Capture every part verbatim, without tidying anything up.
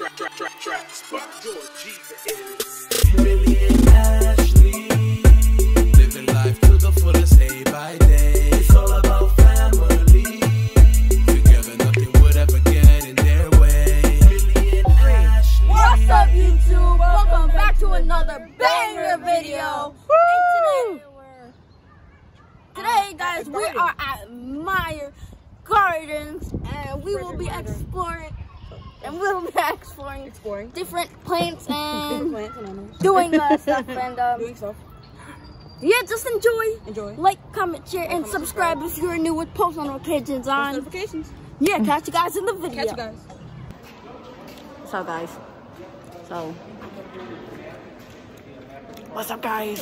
Track, track, track, track, spot. Georgie is Millie and Ashleigh. Living life to the fullest day by day. It's all about family. Together nothing would ever get in their way. Millie and Ashleigh. What's up, YouTube? Welcome back to another banger video. Woo! And today, today guys, we are at Meijer Gardens and we will be exploring And we'll be exploring, exploring. different plants and, plants and doing uh, stuff and um, doing stuff. Yeah, just enjoy. Enjoy. Like, comment, share, and, and comment, subscribe, subscribe if you're new with post notifications on. Post notifications. Yeah, catch you guys in the video. Catch you guys. What's up, guys? So, what's up, guys?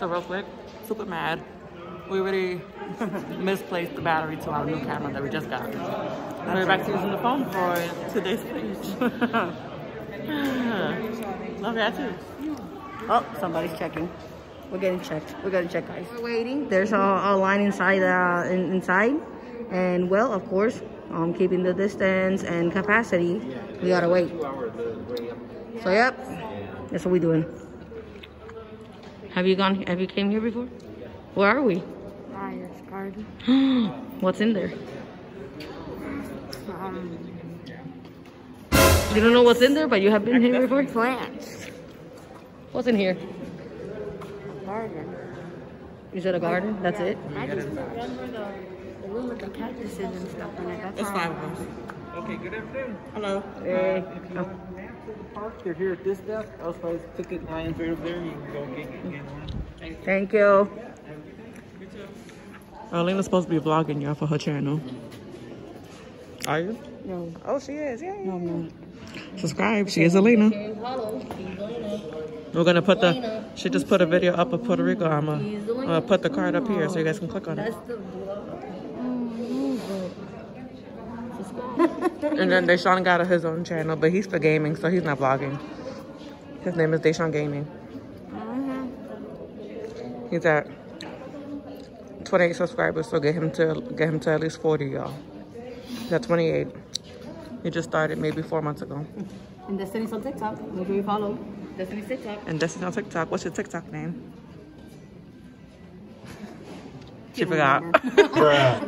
So real quick, super mad. We already misplaced the battery to our new camera that we just got. And we're back to using the phone for today's page. Love that too. Oh, somebody's checking. We're getting checked. We're getting checked, guys. We're waiting. There's a, a line inside, uh, in, inside. And well, of course, um, keeping the distance and capacity, we gotta wait. So yep, that's what we're doing. Have you gone? Have you came here before? Where are we? Meijer Garden. What's in there? Um, you don't know what's in there, but you have been here before? Plants. What's in here? A garden. Is it a garden? Like, That's yeah. it? I just remember the, the room with the cactuses and stuff in it. That's it's fine. Okay, good afternoon. Hello. Hey. Uh, if you want oh. maps of the park, they're here at this desk. Elsewise, ticket lines right over there. You can go get it. Thank you. Arlena's supposed to be vlogging y'all for her channel. Are you? No. Oh, she is. Yeah. No, no. Subscribe. She is Alina. We're gonna put the. She just put a video up of Puerto Rico. I'ma uh, put the card up here so you guys can click on it. And then Deshaun got his own channel, but he's for gaming, so he's not vlogging. His name is Deshaun Gaming. He's at twenty-eight subscribers, so get him to get him to at least forty, y'all. That's twenty-eight. He just started maybe four months ago. And Destiny's on TikTok. Make sure you follow Destiny's TikTok. And Destiny on TikTok. What's your TikTok name? She forgot.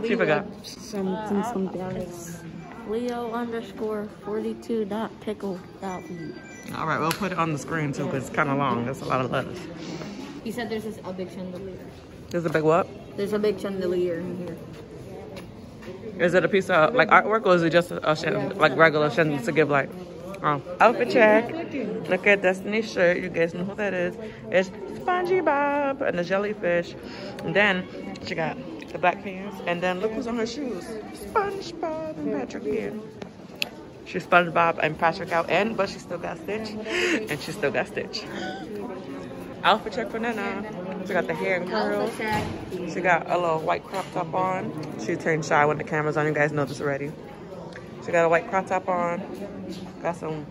She forgot. Some, some, some balance. Leo underscore forty-two dot pickle dot meat. All right, we'll put it on the screen too, because it's kind of long. That's a lot of letters. He said there's this, a big chandelier. There's a big what? There's a big chandelier in here. Is it a piece of like artwork, or is it just a, a chandelier, like regular chandelier to give like? Um, outfit check. Look at Destiny's shirt. You guys know who that is. It's SpongeBob and the jellyfish. And then she got the black pants. And then look who's on her shoes. SpongeBob and Patrick here. She's SpongeBob and Patrick out, and but she still got Stitch, and she still got Stitch. Outfit check for Nana. She got the hair and curls. She got a little white crop top on. She turned shy when the camera's on. You guys know this already. She got a white crop top on. Got some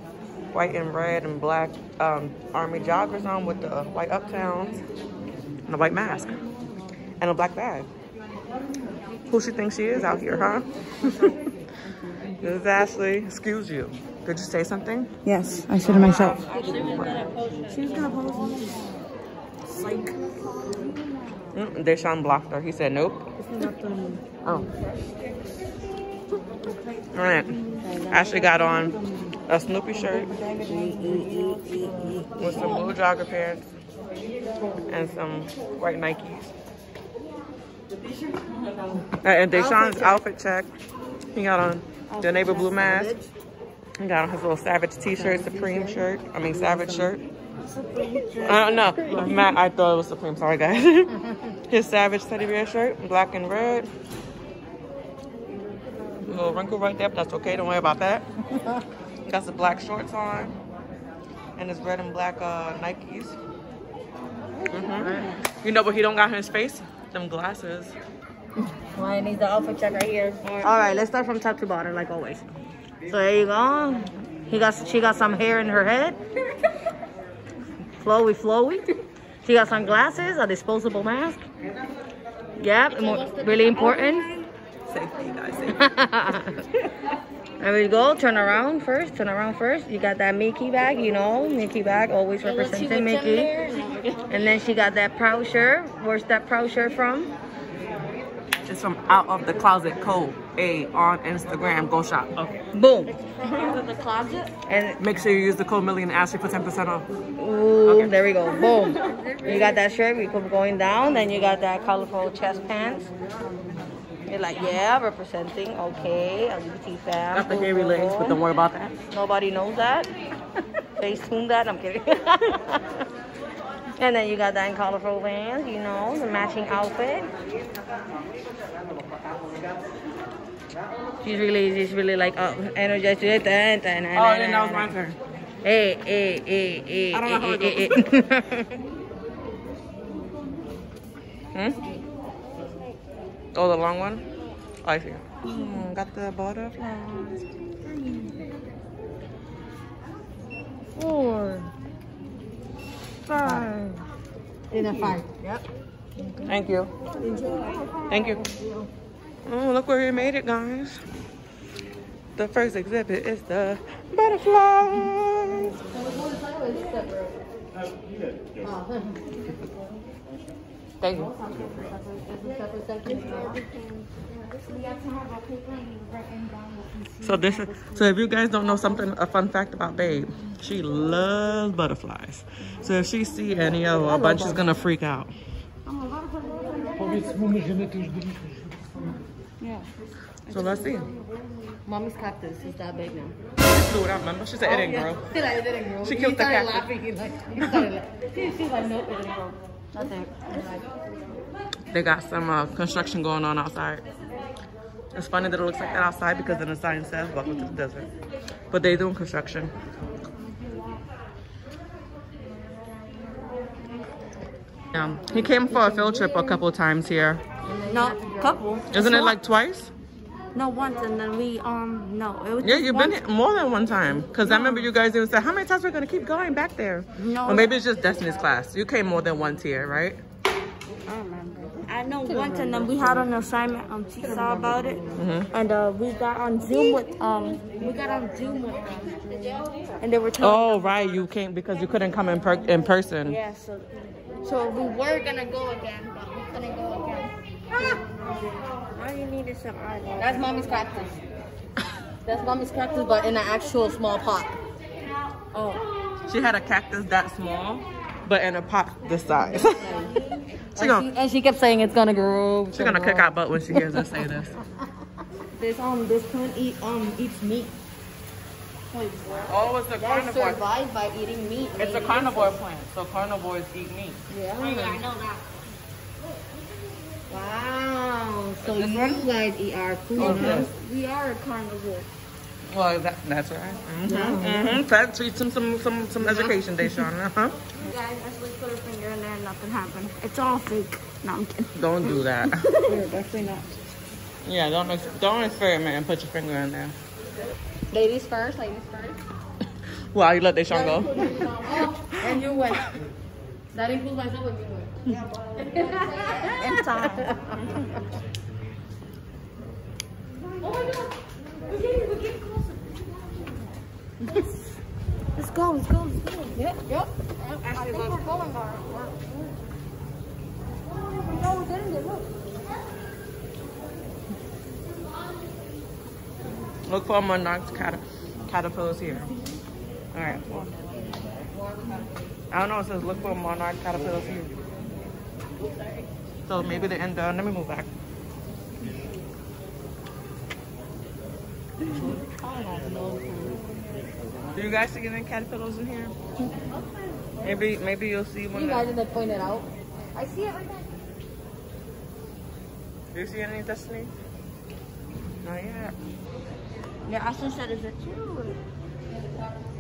white and red and black um, army joggers on with the white uptowns. And a white mask. And a black bag. Who she thinks she is out here, huh? This is Ashleigh. Excuse you. Did you say something? Yes, I said to myself. She was gonna pose. Psych. Mm, Deshaun blocked her. He said nope. Oh. All right. Ashleigh got on a Snoopy shirt with some blue jogger pants and some white Nikes. And Deshaun's outfit check. He got on the neighbor blue mask. He got on his little Savage t-shirt, Supreme shirt. I mean, Savage shirt. Uh, no, Matt, I thought it was Supreme. Sorry, guys. His Savage teddy bear shirt, black and red. Little wrinkle right there, but that's okay. Don't worry about that. Got some black shorts on. And his red and black uh, Nikes. Mm-hmm. You know what he don't got in his face? Them glasses. Well, I need the outfit check right here. All right, let's start from top to bottom, like always. So there you go. He got she got some hair in her head. Flowy, flowy. She got some glasses, a disposable mask. Yep, really important. Safety, guys. Safety. There we go. Turn around first. Turn around first. You got that Mickey bag, you know. Mickey bag always representing Mickey. And then she got that proud shirt. Where's that proud shirt from? It's from Out of the Closet Co. A on Instagram. Go shop. Okay. Boom. Out of the Closet. And make sure you use the code Millie and Ashleigh for ten percent off. Ooh, okay. There we go. Boom. You got that shirt. We keep going down. Then you got that colorful chest pants. You're like, yeah, representing, okay, L G B T fam. Got the hairy legs, but don't worry about that. Nobody knows that. Face tune that, I'm kidding. And then you got that in colorful vans, you know, the matching outfit. She's really, she's really like, oh, energized today. Oh, then that was my turn. Hey, hey, hey, hey, I don't know hey, how hey, hey, hey. Hmm? Oh, the long one? Oh, I see. Mm, got the butterflies. Four. Five. In a five. Yep. Thank you. Thank you. Oh, look where we made it, guys. The first exhibit is the butterflies. Thank you. So this is, so if you guys don't know something, a fun fact about Babe, she loves butterflies. So if she see any of a bunch, she's gonna freak out. Yeah. So let's see. Mommy's cactus is that big now. She blew it out, remember? She said, it didn't grow. She killed the cactus. She's like, nope, it didn't grow. Nothing. They got some uh, construction going on outside. It's funny that it looks like that outside because then the sign says welcome to the desert. But they're doing construction. Yeah. He came for a field trip a couple of times here. No, couple. Isn't it like twice? No, once, and then we, um, no. It was yeah, you've once. been here more than one time. Because no. I remember you guys even said, how many times are we going to keep going back there? No. Or maybe it's just Destiny's class. You came more than once here, right? I remember. I know once, and then we had an assignment. Um, she saw about it. Mm-hmm. And uh, we got on Zoom with, um, we got on Zoom with them. And they were telling Oh, them. right. You came because you couldn't come in, per in person. Yeah, so, so we were going to go again, but we couldn't go again. Ah! All you need is some eyeball. That's mommy's cactus. That's mommy's cactus, but in an actual small pot. Oh. She had a cactus that small, but in a pot this size. she and, gonna, she, and she kept saying it's gonna grow. She's gonna, gonna kick our butt when she hears us say this. This um, this coon eat um eats meat. Wait, oh, it's a carnivore. They survive by eating meat. It's a carnivore plant, so carnivores eat meat. Yeah, I know, I know that. Wow, so you guys eat our food, oh, huh? We are a carnivore. Well, that, that's right. Mm-hmm, yeah. mm-hmm. That treats them some, some, some education, Deshawn, uh-huh. You guys actually put a finger in there and nothing happened. It's all fake. No, I'm kidding. Don't do that. You're definitely not. Yeah, don't, ex don't experiment and put your finger in there. Ladies first, ladies first. Wow, you let Deshawn go? Oh, and you went. That includes myself and you went. Time. Oh my god! We're getting, we're getting closer. Let's go, let's go, let's go. Yep, yep. I, I think we're going. We're, we're, we're, no, we're getting there. Look. Look for monarch cat caterpillars here. All right. I don't know. It says look for monarch caterpillars here. So maybe the end down. Let me move back. Do you guys see any caterpillars in here? Maybe, maybe you'll see one. You guys didn't point it out. I see it right there. Do you see any, Destiny? Not yet. Yeah, Austin said, "Is it true?"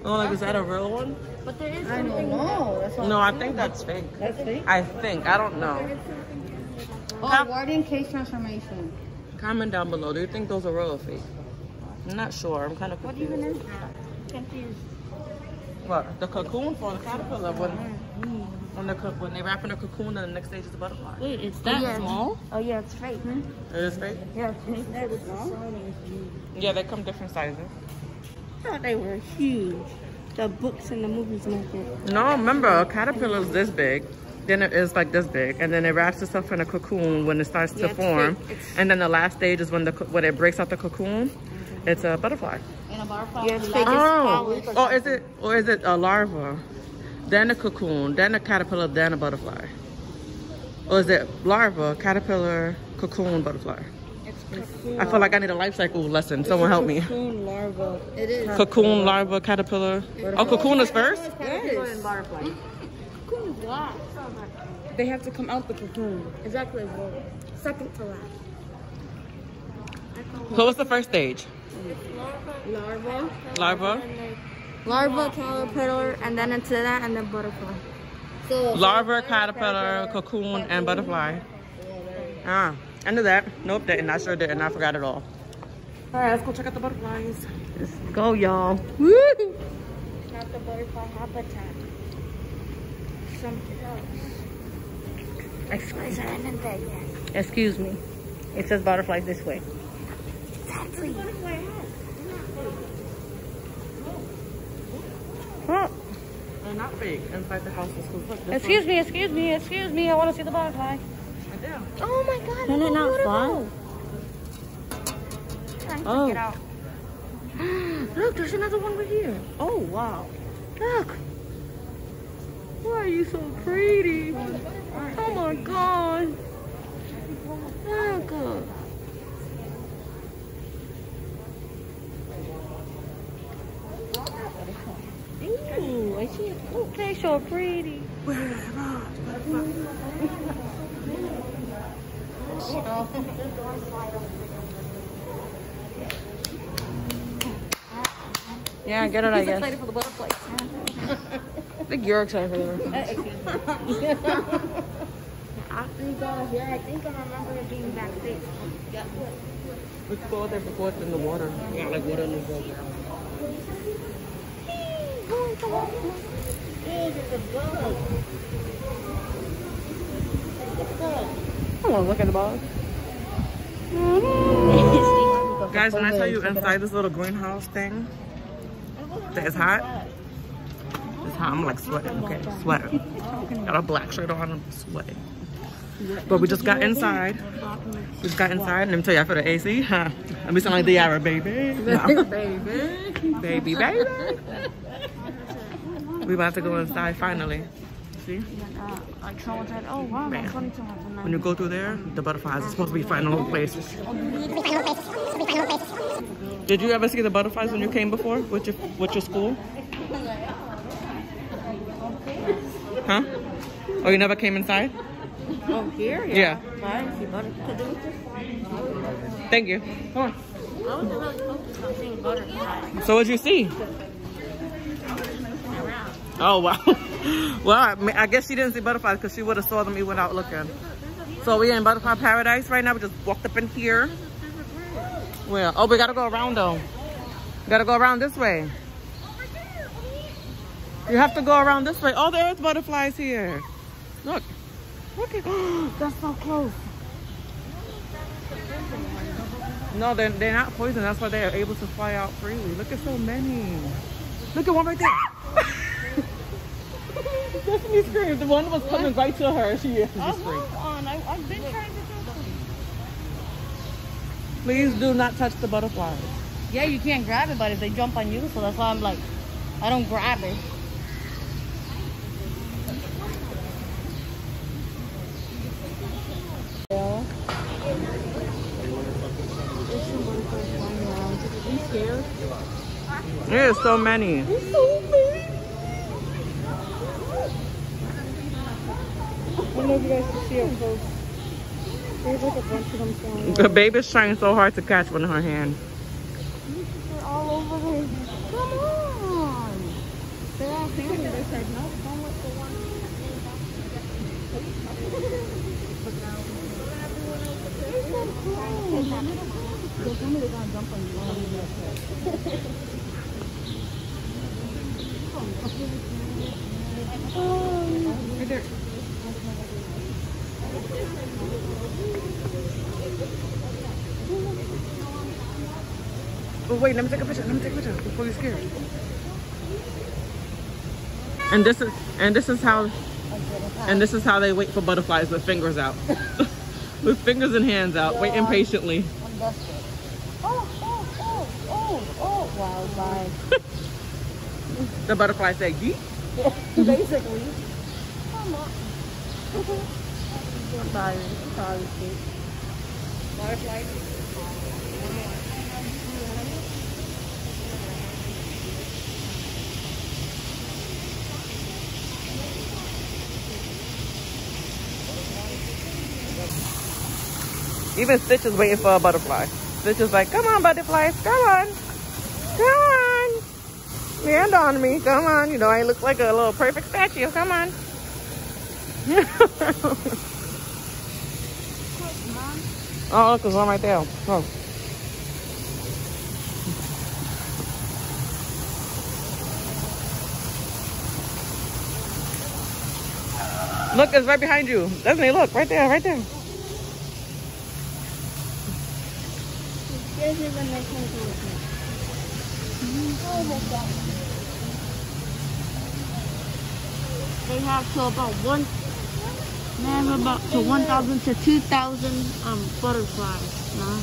Oh, like, is that a real one? But there is I don't know. That's no, I think that's fake. That's fake? I think. I don't know. Oh, Wardian Case transformation. Comment down below. Do you think those are real or fake? I'm not sure. I'm kind of confused. What even is that? Confused. What? The cocoon for the caterpillar one. Mm. When they when they wrap in a cocoon, then the next stage is a butterfly. Wait, it's that yeah. small? Oh yeah, it's fake. Hmm? It is fake? Yeah, it's fake. Yeah, they come different sizes. I thought they were huge. The books and the movies make it. No, remember, a caterpillar is this big. Then it is like this big, and then it wraps itself in a cocoon when it starts yeah, to form. It's, it's, and then the last stage is when the when it breaks out the cocoon. Mm-hmm. It's a butterfly. And a butterfly. Yeah, it's oh, or oh, is it or is it a larva, then a cocoon, then a caterpillar, then a butterfly, or is it larva, caterpillar, cocoon, butterfly? It's cocoon. I feel like I need a life cycle lesson. It's Someone help cocoon, me. Cocoon, larva. It is. Cocoon, larva, caterpillar. Butterfly. Oh, cocoon is first. Caterpillar yes. and butterfly. Cocoon is last. They have to come out the cocoon. Exactly. Second to last. What was the first stage? Larva. Larva. Larva, caterpillar, and then into that, and then butterfly. So larva, caterpillar, cocoon, and butterfly. Ah, I knew that. Nope, didn't. I sure didn't. I forgot it all. All right, let's go check out the butterflies. Let's go, y'all. Woo! Not the butterfly habitat. Something else. Excuse me. Excuse me. It says butterflies this way. Exactly. What? They're not fake inside the house. Excuse me, excuse me, excuse me. I want to see the butterfly. I do. Oh my God. Can it not fly? Trying to get out. Look, there's another one right here. Oh, wow. Look. Why are you so pretty? Oh my God. Look. Ooh, I see it. Oh, they're so pretty. Yeah, get it, I guess. He's excited for the butterflies. I think you're excited for them. I think I remember it being backstage. Yeah. We could go out there before it's in the water. Yeah, like water in the water. I want to look at the bug. Guys, when I tell you inside this little greenhouse thing, that is hot. I'm like sweating, okay, sweating. Got a black shirt on, I'm sweating. But we just got inside. We just got inside, and let me tell you, I feel the A C, huh? Let me sound like the Yara, baby. No. Baby. Baby, baby. We about to go inside, finally. See? Oh, wow, man. When you go through there, the butterflies are supposed to be final places. Did you ever see the butterflies when you came before with your, with your school? Huh? Oh, you never came inside? Oh, here? Yeah. yeah. Thank you. Come on. So what'd you see? Oh, wow. Well, I, mean, I guess she didn't see butterflies because she would have saw them even without looking. So we in butterfly paradise right now. We just walked up in here. Well, oh, we got to go around, though. We got to go around this way. You have to go around this way. Oh, there is butterflies here. Look. Look at that. That's so close. No, they're, they're not poison. That's why they are able to fly out freely. Look at so many. Look at one right there. Destiny screamed. The one was coming right to her. She is just screamed. Hold on. I, I've been trying to do something. Please do not touch the butterflies. Yeah, you can't grab it, but if they jump on you, so that's why I'm like, I don't grab it. There's so many. There's so many. I don't know if you guys can see it close. There's like a bunch of them flying. The baby's trying so hard to catch one in her hand. They're all over there. Come on. They're all standing there. They're like, no, don't let the one. They're so close. They told me they're gonna jump on you. Oh. Right there. Oh, wait, let me take a picture. Let me take a picture before you're scared. And this is and this is how and this is how they wait for butterflies with fingers out. With fingers and hands out, yeah, wait impatiently. I'm desperate. Oh, oh, oh, oh, oh, wow, bye. The butterfly said, yeet. Yeah, basically. Come on. I'm sorry. I'm sorry. Butterfly. Even Stitch is waiting for a butterfly. Stitch is like, come on, butterflies, come on. Come on. Land on me, come on. You know, I look like a little perfect statue, come on. Oh, look, there's one right there. Oh. Look, it's right behind you. Doesn't it look? Right there, right there. There's even my country with me. Oh my God. They have to about one, they have about to one thousand to two thousand um, butterflies. Huh?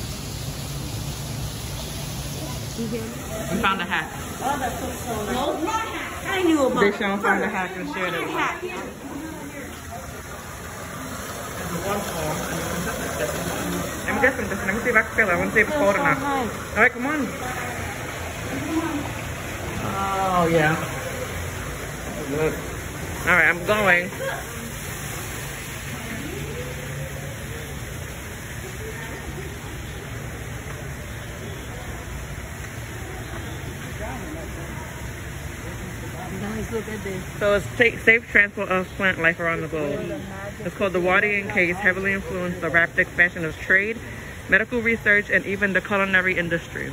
You hear me? I found a hack. Oh, that's so cool. No, my hack. I knew about it. Deshaun found a hack and shared it. Hack. Here, here, here. I'm guessing this, and I'm going to see if I can feel it. I want to see if it's cold or not. All right, come on. Oh, yeah. Look. All right, I'm going. Guys, look at this. So it's safe, safe transport of plant life around the globe. It's called the Wardian Case, heavily influenced the rapid expansion of trade, medical research, and even the culinary industry.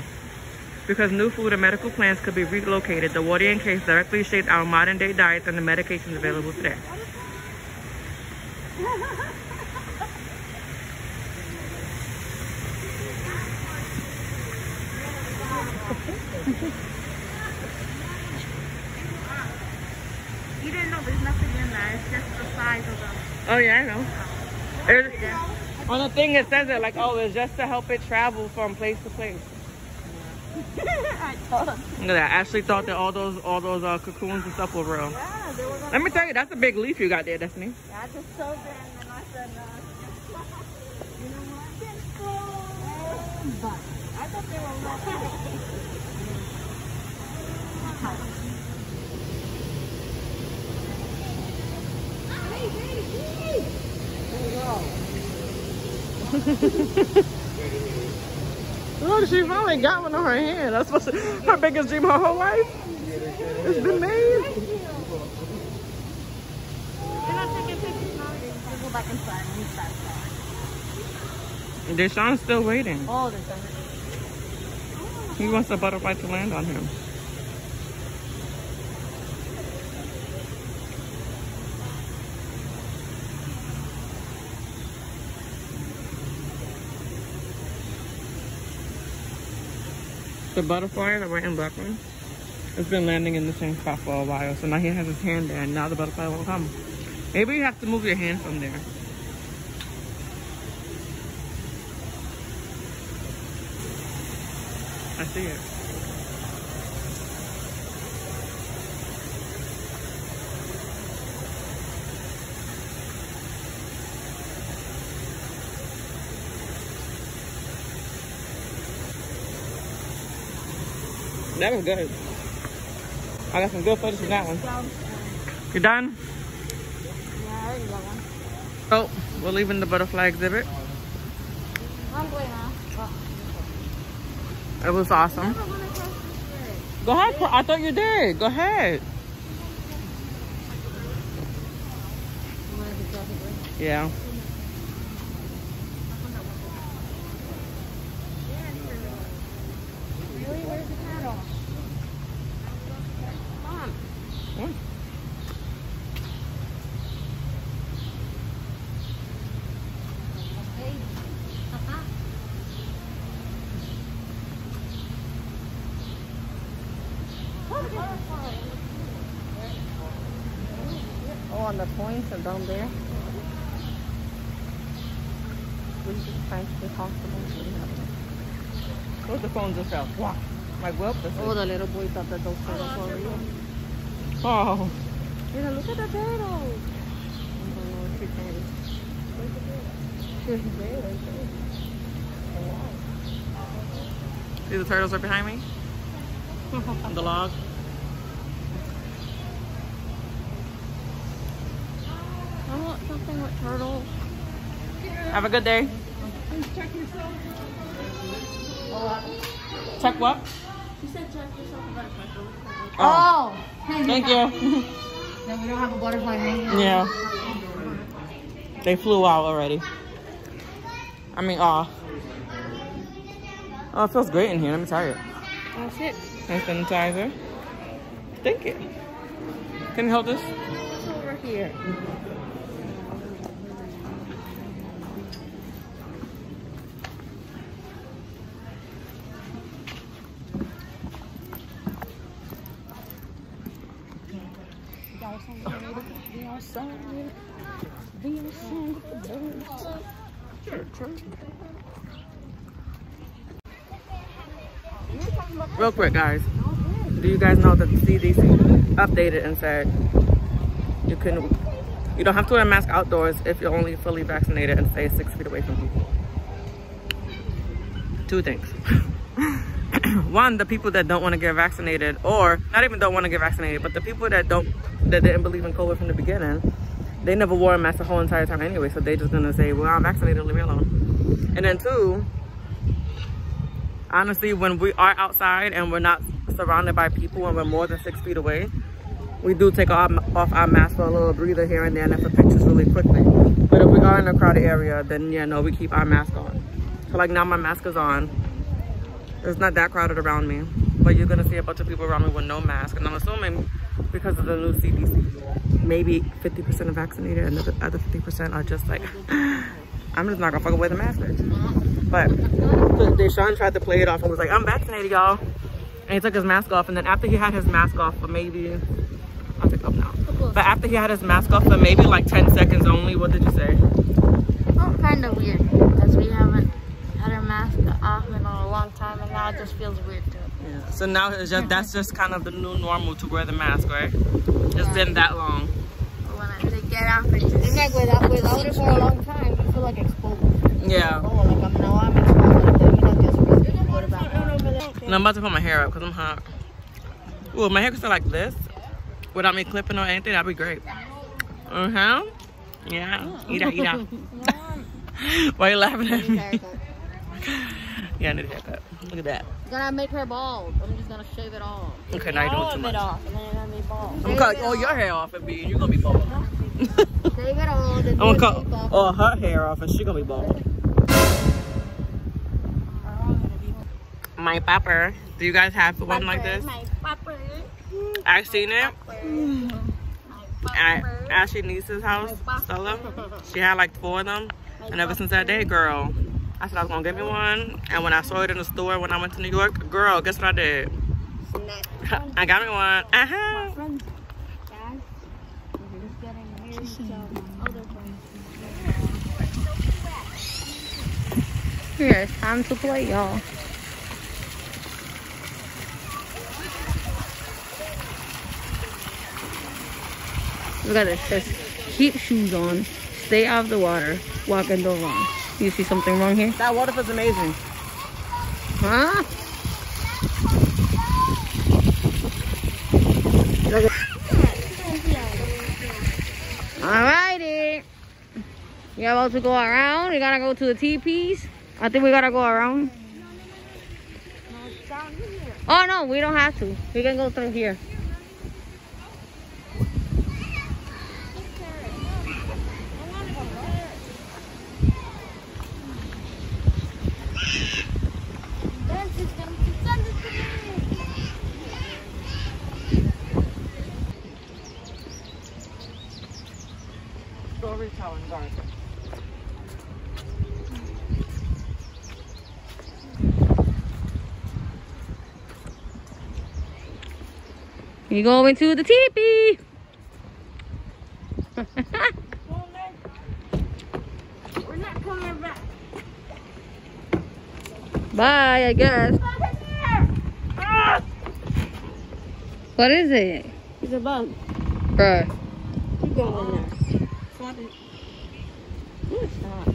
Because new food and medical plants could be relocated, the Wardian Case directly shaped our modern day diets and the medications available today. You didn't know there's nothing in there, it's just the size of them. Oh yeah, I know. It, on the thing it says it like, oh, it's just to help it travel from place to place. I told them. Look at that. Ashley thought that all those all those uh, cocoons and stuff were real. Yeah, they were. Let me tell you, that's a big leaf you got there, Destiny. That's just so bad, and I said no. You know what? But I thought they were real. Look, she finally got one on her hand. That's supposed to, her biggest dream her whole life. It's been made. Can I take a picture? We'll go back inside and start flowing. Deshaun's still waiting. Oh, Deshaun. He wants the butterfly to land on him. The butterfly, the white and black one, it's been landing in the same spot for a while. So now he has his hand there, and now the butterfly won't come. Maybe you have to move your hand from there. I see it. That was good. I got some good footage from that one. You done? Yeah, I already got one. Oh, we're leaving the butterfly exhibit. I'm going now. Oh. It was awesome. Go ahead. I thought you did. Go ahead. Yeah. Oh, on the points are down there. We're just trying to be comfortable. Put the phones yourself. Wow. My whelp. Oh, the little boy thought that those turtles oh, were real. Oh. Mira, look at the turtles. See the turtles are behind me? On the log. I want something with turtles. Have a good day. Please check yourself. Oh. Check what? You said check yourself about turtles. Oh. oh. Thank you. Then we don't have a butterfly right now. Yeah. They flew out already. I mean, aw. Oh, it feels great in here. I'm tired. That's it. And sanitizer. Thank you. Can you hold this? It's over here. Real quick, guys, do you guys know that the C D C updated and said you can you don't have to wear a mask outdoors if you're only fully vaccinated and stay six feet away from people? Two things. One, the people that don't want to get vaccinated, or not even don't want to get vaccinated, but the people that don't that didn't believe in COVID from the beginning, they never wore a mask the whole entire time anyway, so they just gonna say, well, I'm vaccinated, leave me alone. And then two, honestly, when we are outside and we're not surrounded by people and we're more than six feet away, we do take off our mask for a little breather here and there and for pictures really quickly. But if we are in a crowded area, then yeah, no, we keep our mask on. So like now my mask is on. It's not that crowded around me, but you're gonna see a bunch of people around me with no mask. And I'm assuming because of the new C D C, maybe fifty percent are vaccinated and the other fifty percent are just like, I'm just not gonna fucking wear the mask, bitch. But Deshaun tried to play it off and was like, I'm vaccinated, y'all. And he took his mask off. And then after he had his mask off for maybe, I'll take it off now. But after he had his mask off for maybe like ten seconds only, what did you say? Oh, kind of weird because we haven't had our mask off in a long time and now it just feels weird too. Yeah. So now it's just, that's just kind of the new normal to wear the mask, right? It's yeah. been that long. When I take it off, it's been like without, without it for a long time. I feel like exposed. Yeah. Oh, like I'm now I'm exposed. And I'm about to put my hair up because I'm hot. Ooh, if my hair could stay like this without me clipping or anything, that'd be great. Uh-huh. Yeah. Eat out, eat out. Why are you laughing at me? Yeah, I need a haircut. Look at that. You're gonna make her bald. I'm just gonna shave it all. Okay, now you're doing too much. Shave it off and then you're gonna be bald. I'm gonna cut all your hair off and be, you're gonna be bald. Shave it all. I'm gonna cut all her hair off and she's gonna be bald. My popper. Do you guys have one like this? My popper. I've seen it. At Ashley Niece's house, Stella. She had like four of them. And ever since that day, girl, I said I was gonna get me one. And when I saw it in the store when I went to New York, girl, guess what I did? I got me one. Uh-huh. Here, it's time to play, y'all. Look at this, it says keep shoes on, stay out of the water, walk and don't run. You see something wrong here? That waterfall's amazing. Huh? Look at Alrighty. We're about to go around. We gotta go to the teepees. I think we gotta go around. Oh no, we don't have to. We can go through here. You're going to the teepee. We're not coming back. Bye, I guess. What is it? It's a bug. Bruh. Keep going in there. Stop it. Ooh, stop.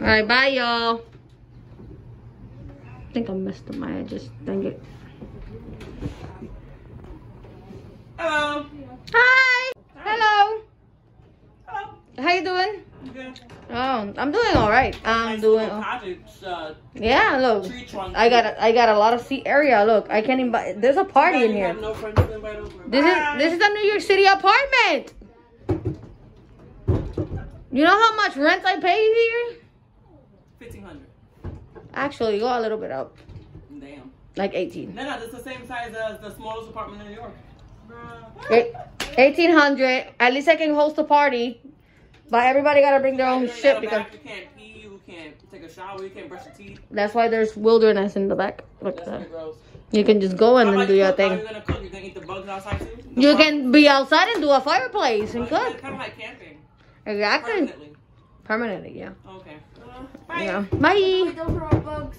All right, bye, y'all. I think I messed up my address. Dang it. Hello. Hi. Hi. Hello. Hello. How you doing? I'm good. Oh, I'm doing all right. I'm nice doing. Cottage, uh, yeah, look. Tree trunk. I got a, I got a lot of seat area. Look, I can't invite. There's a party in here. No friends to invite over. This bye. is this is a New York City apartment. You know how much rent I pay here? fifteen hundred. Actually, go a little bit up. Damn. Like eighteen. No, no, it's the same size as the smallest apartment in New York. Bruh. eighteen hundred. At least I can host a party. But everybody got to bring their own shit. Because you can't pee, you can't take a shower, you can't brush your teeth. That's why there's wilderness in the back. Look at that. Gross. You can just go in and do your thing. How are you going to cook? You're going to eat the bugs outside too? You can be outside and do a fireplace and cook. Kind of like camping. Exactly. Permanently. Permanently, yeah. Okay. Bye. Yeah. Bye. Those are all bugs.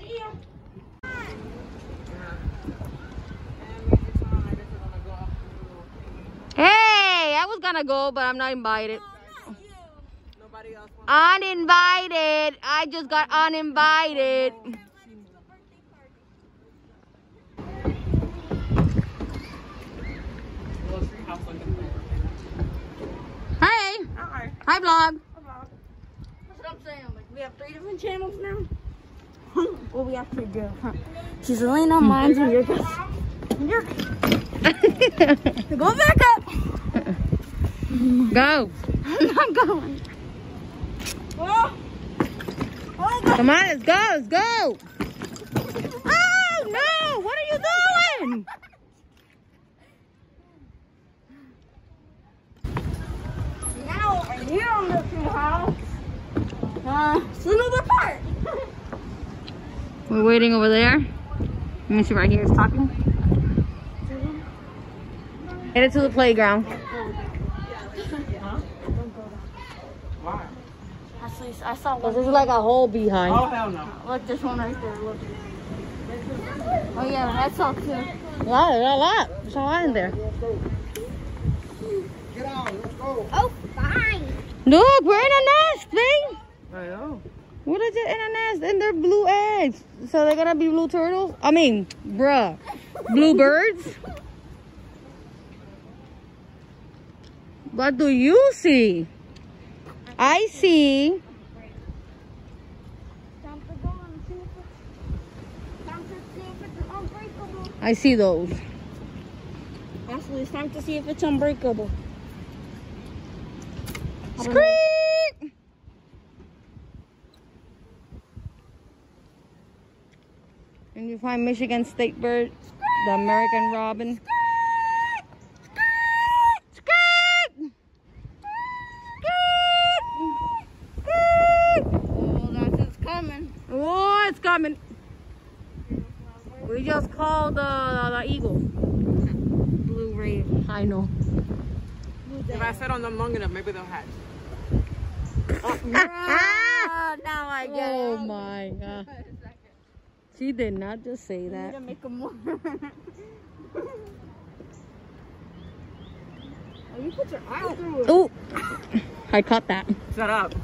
See ya. Hey, I was gonna go, but I'm not invited. No, not you. Nobody else wants uninvited. I just got uninvited. Hey. Hi. Hi, vlog. I'm saying, like, we have three different channels now. Well, we have three different, huh? She's laying on mine and your guys. Go back up. Go. I'm not going. Oh. Oh, come on, let's go, let's go. Oh, no, what are you doing? Now, are you on the two house? Uh, it's another part. We're waiting over there. Let me see right here. It's talking. Get it to the playground. Why? Actually, I saw one. This is like a whole behind. Oh, hell no. Look, there's one right there. Look. Oh, yeah, that's all too. Wow, there's a lot. There's a lot in there. Get out. Let's go. Oh, fine. Look, we're in a nest, thing. I know. What is it in a nest? And they're blue eggs. So they're gonna be blue turtles? I mean, bruh. Blue birds? What do you see? I see. I see those. Actually, it's time to see if it's unbreakable. Scream! And you find Michigan state bird, the American robin. Oh, that's coming. Oh, it's coming. We just called the, the, the eagle. Blue raven. I know. If I sit on them long enough, maybe they'll hatch. Oh, now I get it. Oh my God. She did not just say that. I'm gonna make them more. Oh, you put your eye through it. Oh, I caught that. Shut up.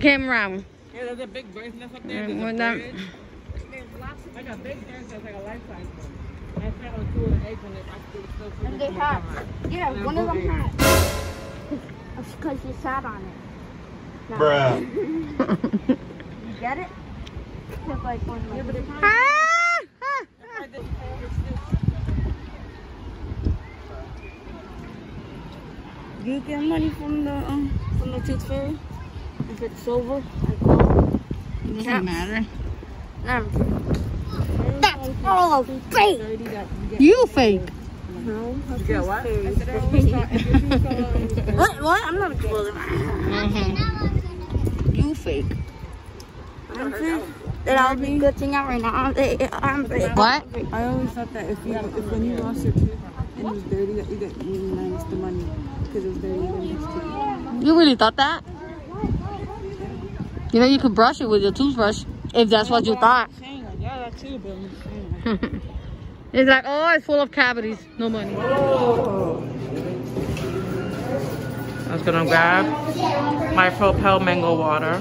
Came around. Yeah, there's a big bird nest up there. There's, that... there's lots of like a big bird nest, like a life size one. I found two of the eggs in it. I could still see. And they hot. Yeah, and one of them hot. That's because you sat on it. Not bruh. You get it? It's like one. Yeah, but it's not. Ah! you get money from the um, from the tooth fairy if it's silver and gold. It doesn't That's, matter. That's all fake. You fake. No, you get what? What? What? I'm not a kid. Mm-hmm. You fake. I'm fake. That I'll be glitching out right now. I'm, I'm fake. What? I always thought that if you, if when you lost your tooth and it was dirty, that you get minus the money because it was dirty. Than you really thought that? You know you could brush it with your toothbrush if that's what you thought. Yeah, that too, but it's like, oh, it's full of cavities. No money. Whoa. I was gonna grab my Propel mango water.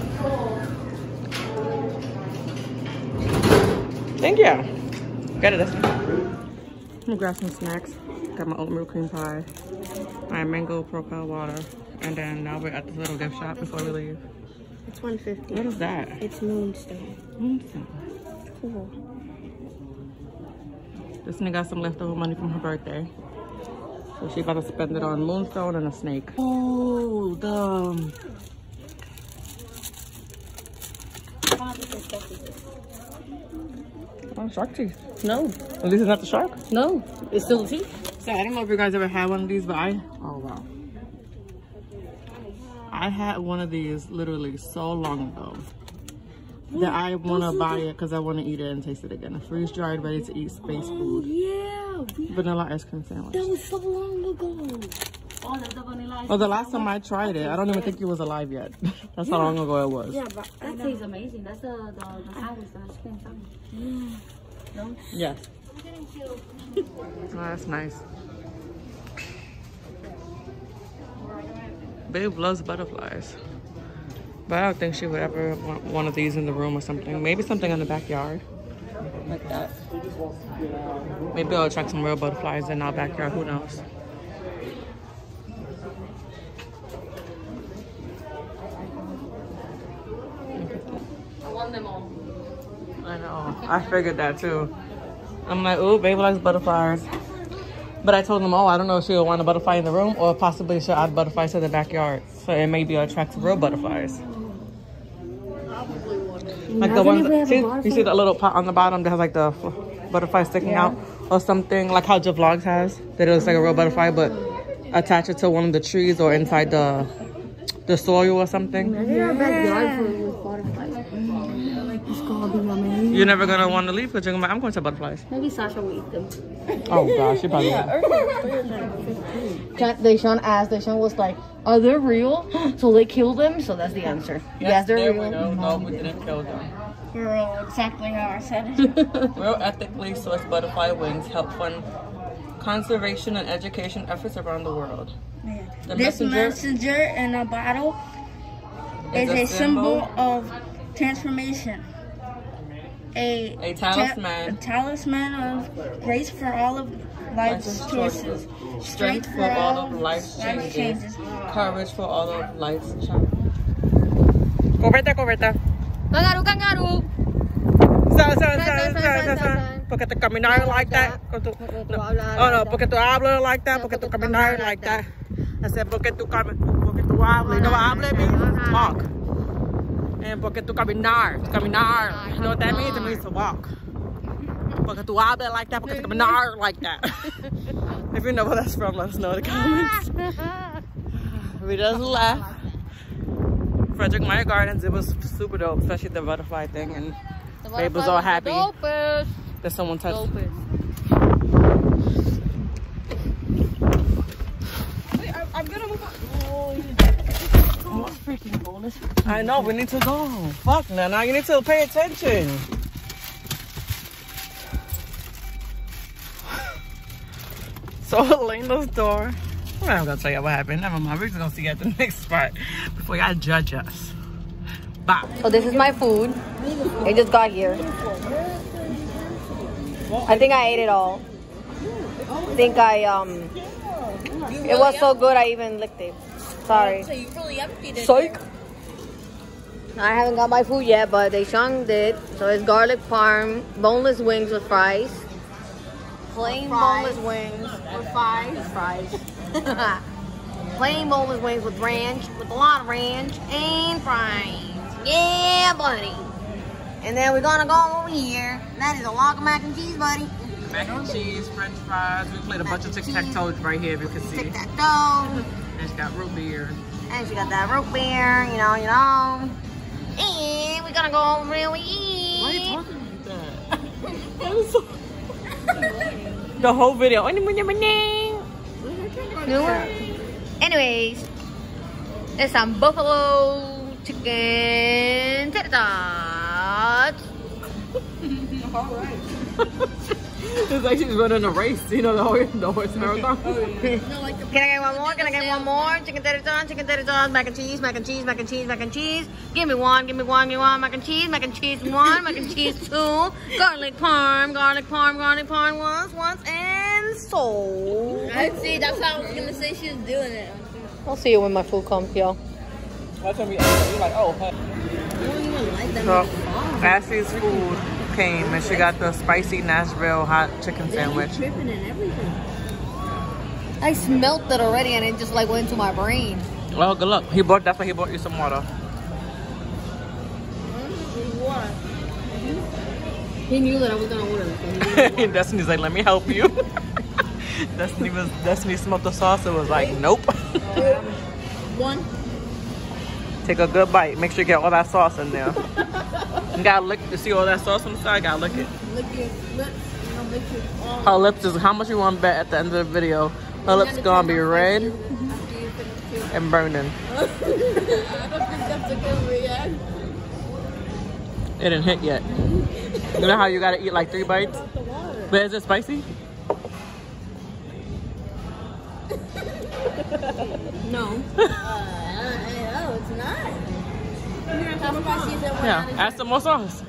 Thank you. Got it. I'm gonna grab some snacks. Got my oatmeal cream pie, my mango Propel water, and then now we're at this little gift shop before we leave. It's one fifty. What is that? It's Moonstone. Moonstone. It's cool. This nigga got some leftover money from her birthday. So she about to spend it on Moonstone and a snake. Oh, the... Oh, shark teeth. No. At least it's not the shark? No. It's still a teeth. So I don't know if you guys ever had one of these, but I... Oh, wow. I had one of these literally so long ago. That I want to buy it because I want to eat it and taste it again. A freeze-dried, ready-to-eat space oh, food. Yeah. Vanilla ice cream sandwich. That was so long ago. Oh, the, the vanilla ice cream. Oh, the last time I tried it, I don't even think you was alive yet. That's yeah. how long ago it was. Yeah, but that tastes amazing. That's the, the, the sandwich, the ice cream sandwich. Mm. No? Yes. Oh, that's nice. Babe loves butterflies. But I don't think she would ever want one of these in the room or something. Maybe something in the backyard. Like that. Maybe I'll attract some real butterflies in our backyard. Who knows? I want them all. I know. I figured that too. I'm like, ooh, baby likes butterflies. But I told them, oh, I don't know if she'll want a butterfly in the room or possibly she'll add butterflies to the backyard. So it may be attract real butterflies. Like the ones, see, you see that little pot on the bottom that has like the butterfly sticking yeah. out or something, like how JaVlogs has, that it looks like a real butterfly, but attach it to one of the trees or inside the the soil or something. Yeah. You're never gonna want to leave because you're gonna be, I'm going to butterflies. Maybe Sasha will eat them. Oh gosh, she probably will. Deshaun asked, Deshaun was like, are they real? So they killed them? So that's the answer. Yes, yes they're there real. We no, no, we didn't kill them. We're all exactly how I said it. Real ethically sourced butterfly wings help fund conservation and education efforts around the world. Yeah. The this messenger, messenger in a bottle is, is a symbol, symbol of transformation. A, a talisman. Ta a talisman of grace for all of life's choices. Strength, Strength for, for all of life's life changes. changes. Courage for all of life's challenges. Go right there, go right there. Kangaroo, kangaroo. San, san, san, san, san. Porque tu caminar like that. Oh no, porque tu hablas like that. Porque tu caminar like that. I said, porque tu hablas. You know what hablas means? Talk. And porque tu caminar, caminar. You know what that means? It means to walk. Porque tu hablas like that, porque tu caminar like that. If you know where that's from, let us know in the comments. We just left Frederick Meijer Gardens. It was super dope, especially the butterfly thing. And the butterfly babe was all happy dopest. that someone touched. Wait, I, I'm gonna move on. Oh. I know, we need to go. Fuck, now, now you need to pay attention. So, Elena's door. I'm not gonna tell you what happened. Never mind, we're just gonna see you at the next spot before y'all judge us. Bye. So, this is my food. I just got here. I think I ate it all. I think I, um, it was so good I even licked it. Sorry. So you really emptied it. Psych. I haven't got my food yet, but Deshaun did. So it's garlic parm, boneless wings with fries. Plain fries. boneless wings with fries. Fries. Plain bowling wings with ranch, with a lot of ranch and fries. Yeah, buddy. And then we're gonna go over here. That is a log of mac and cheese, buddy. Mac and cheese, French fries. We played a mac bunch of tic-tac-toes right here, if you can see. Tic-tac-toe. And she got root beer. And she got that root beer, you know, you know. And we're gonna go over and we eat. Why are you talking like that? That is so the whole video. Anyways, it's some buffalo chicken tatas. All right. It's like she's running a race, you know, the whole, the whole marathon. Oh, yeah. No, like the can I get one more? Can I get one more? Chicken tatas, chicken tatas, mac and cheese, mac and cheese, mac and cheese, mac and cheese. Give me one, give me one, give me one. Mac and cheese, mac and cheese one, mac and cheese two. Garlic parm, garlic parm, garlic parm once, once, and so. I see, that's how I was gonna say she was doing it. I'll see you when my food comes, y'all. That's when we ask, you're like, oh, hey. I don't even like that. So, Ashley's food came and she got the spicy Nashville hot chicken sandwich. Tripping and everything. I smelt it already and it just like went to my brain. Well, good luck. He bought. That's why he bought you some water. Water. He knew that I was gonna order it. And Destiny's like, let me help you. Destiny was. Destiny smelt the sauce and was like, nope. One. Take a good bite. Make sure you get all that sauce in there. You gotta lick to see all that sauce on the side. Gotta lick it. Lick your lips. I'll lick your arm. Her lips is how much you want to bet at the end of the video. Her lips gonna be red and burning. I don't think that's a good reaction. It didn't hit yet. You know how you gotta eat like three bites? But is it spicy? No. Yeah, add some more sauce.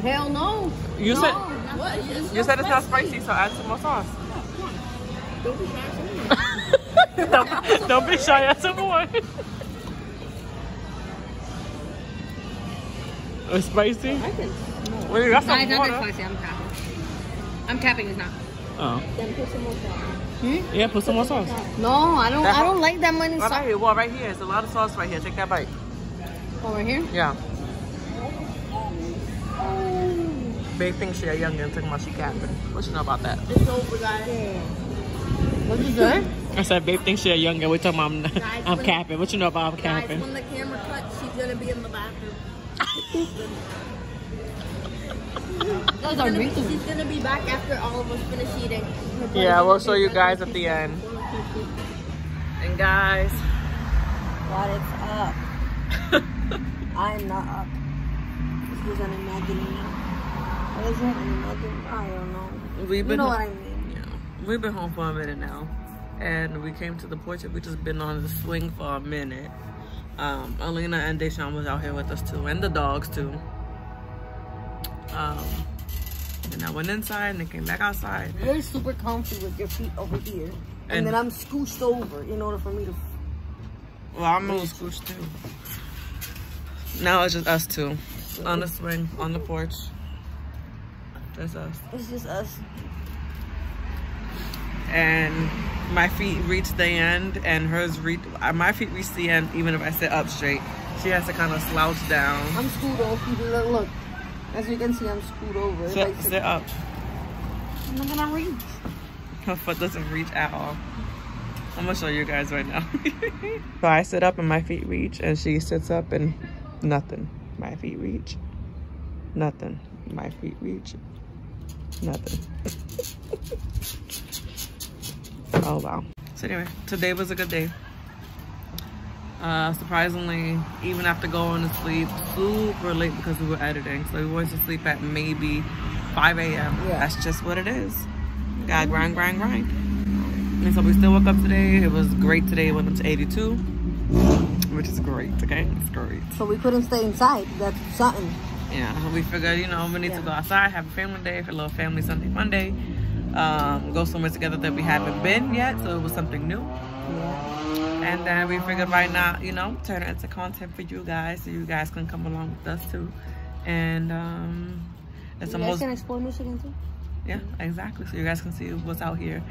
Hell no. You no, said what? It's you said it's not spicy, so add some more sauce. Don't be shy. don't, don't be shy. Add some more. It's spicy. I can. No. Wait, that's no, it's not that spicy. I'm tapping. I'm tapping. It's not. Oh. Then put some more sauce. Hmm? Yeah, put some more sauce. No, I don't. That's I don't like that much sauce. Right here, well, right here, it's a lot of sauce right here. Take that bite. Over here? Yeah. Babe thinks she a youngin' talking about she capping. What you know about that? It's over, guys. What you say? I said, babe thinks she a youngin'. We talking about guys, I'm capping. What you know about I'm capping? Guys, when the camera cuts, she's gonna be in the bathroom. Those are be, she's gonna be back after all of us finish eating. Yeah, we'll show you guys at the end. And guys, what is up? I am not up. This is an imagination. What is it? An I don't know. We've been, you know what I mean. Yeah. We've been home for a minute now. And we came to the porch and we just been on the swing for a minute. Um, Alina and Deshaun was out here with us too. And the dogs too. Um, and I went inside and then came back outside. You're super comfy with your feet over here. And, and then I'm scooched over in order for me to... Well, I'm a little scooched too. Now it's just us two, on the swing, on the porch. That's us. It's just us. And my feet reach the end, and hers reach. My feet reach the end, even if I sit up straight. She has to kind of slouch down. I'm screwed over. Look, as you can see, I'm screwed over. Sit, like sit up. I'm not gonna reach. Her foot doesn't reach at all. I'm gonna show you guys right now. So I sit up and my feet reach, and she sits up and. Nothing. My feet reach. Nothing. My feet reach. Nothing. Oh, wow. So anyway, today was a good day. Uh, surprisingly, even after going to sleep super late because we were editing, so we went to sleep at maybe five A M Yeah. That's just what it is. You gotta grind, grind, grind. And so we still woke up today. It was great today. It went up to eighty-two. Which is great, okay? It's great. So we couldn't stay inside. That's something. Yeah, we figured, you know, we need yeah. to go outside, have a family day, a little family Sunday, Monday. Um, go somewhere together that we haven't been yet, so it was something new. Yeah. And then we figured why not, you know, turn it into content for you guys so you guys can come along with us too. And um, it's you guys most... can explore Michigan too? Yeah, exactly. So you guys can see what's out here.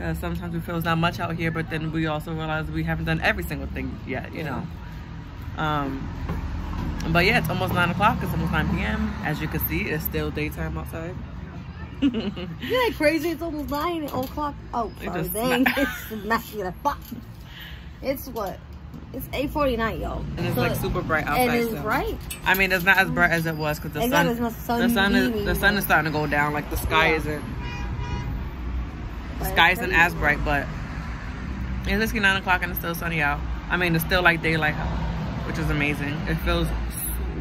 because sometimes we feel it's not much out here, but then we also realize we haven't done every single thing yet, you yeah. know. Um, but yeah, it's almost nine o'clock. It's almost nine p m As you can see, it's still daytime outside. You're like crazy. It's almost nine o'clock. Oh, sorry. It dang. It's messy. It's what? It's eight forty-nine, y'all. And it's so, like super bright outside. It is so. bright. I mean, it's not as bright as it was because the, sun, the sun is the sun is starting to go down. Like the sky yeah. isn't the sky isn't as bright, but it's just nine o'clock and it's still sunny out. I mean, it's still like daylight out, which is amazing. It feels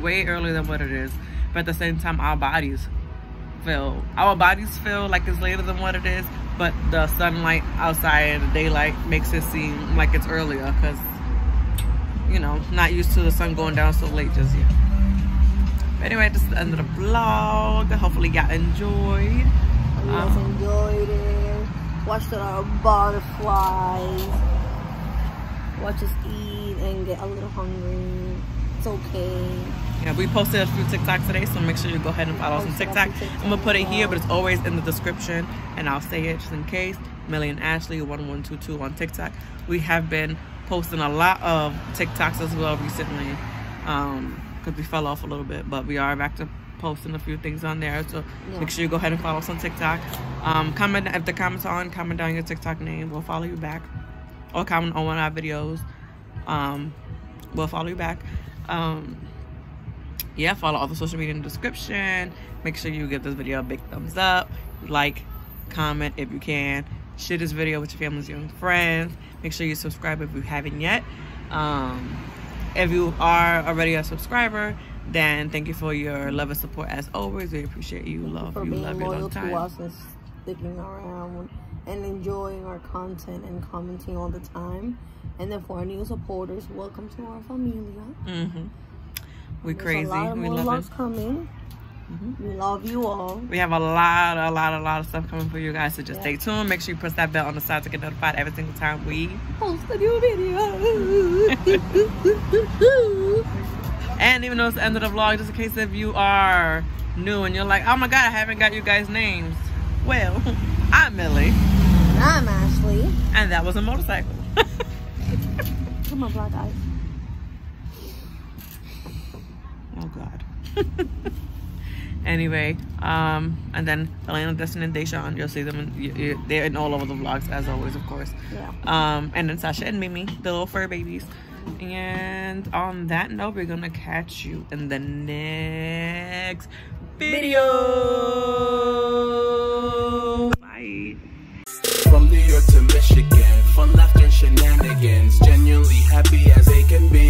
way earlier than what it is, but at the same time, our bodies feel our bodies feel like it's later than what it is. But the sunlight outside, the daylight, makes it seem like it's earlier because, you know, not used to the sun going down so late just yet. But anyway, this is the end of the vlog. Hopefully y'all enjoyed. I um, enjoyed it. Watched our butterflies. Watch us eat and get a little hungry. It's okay. Yeah, we posted a few TikToks today, so make sure you go ahead and follow us on TikTok. I'm gonna put it here, but it's always in the description, and I'll say it just in case. Millie and Ashleigh one one two two on TikTok. We have been posting a lot of TikToks as well recently, um, because we fell off a little bit, but we are back to posting a few things on there. So yeah. make sure you go ahead and follow us on TikTok. Um, comment if the comments are on. Comment down your TikTok name. We'll follow you back, or comment on one of our videos. Um, we'll follow you back. Um. Yeah, follow all the social media in the description. Make sure you give this video a big thumbs up. Like, comment if you can. Share this video with your families, your friends. Make sure you subscribe if you haven't yet. Um, if you are already a subscriber, then thank you for your love and support as always. We appreciate you. Thank love you, for you being love loyal your time. to us and sticking around and enjoying our content and commenting all the time. And then for our new supporters, welcome to our familia. Mm-hmm. We crazy. A lot of we love it. coming. Mm-hmm. We love you all. We have a lot, a lot, a lot of stuff coming for you guys. So just yeah. stay tuned. Make sure you press that bell on the side to get notified every single time we post a new video. And even though it's the end of the vlog, just in case if you are new and you're like, oh my god, I haven't got you guys' names. Well, I'm Millie. And I'm Ashleigh. And that was a motorcycle. Come on, black eyes. Oh god. Anyway, um and then Elena, Destiny, and Deshawn, you'll see them in, you, you, they're in all over the vlogs as always, of course. Yeah. Um and then Sasha and Mimi, the little fur babies. And on that note, we're gonna catch you in the next video. Bye. From New York to Michigan, fun life and shenanigans, genuinely happy as they can be.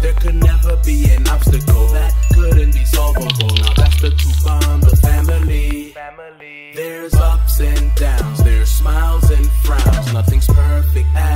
There could never be an obstacle that couldn't be solvable. Now that's the truth on the family. family. There's ups and downs, there's smiles and frowns. Nothing's perfect.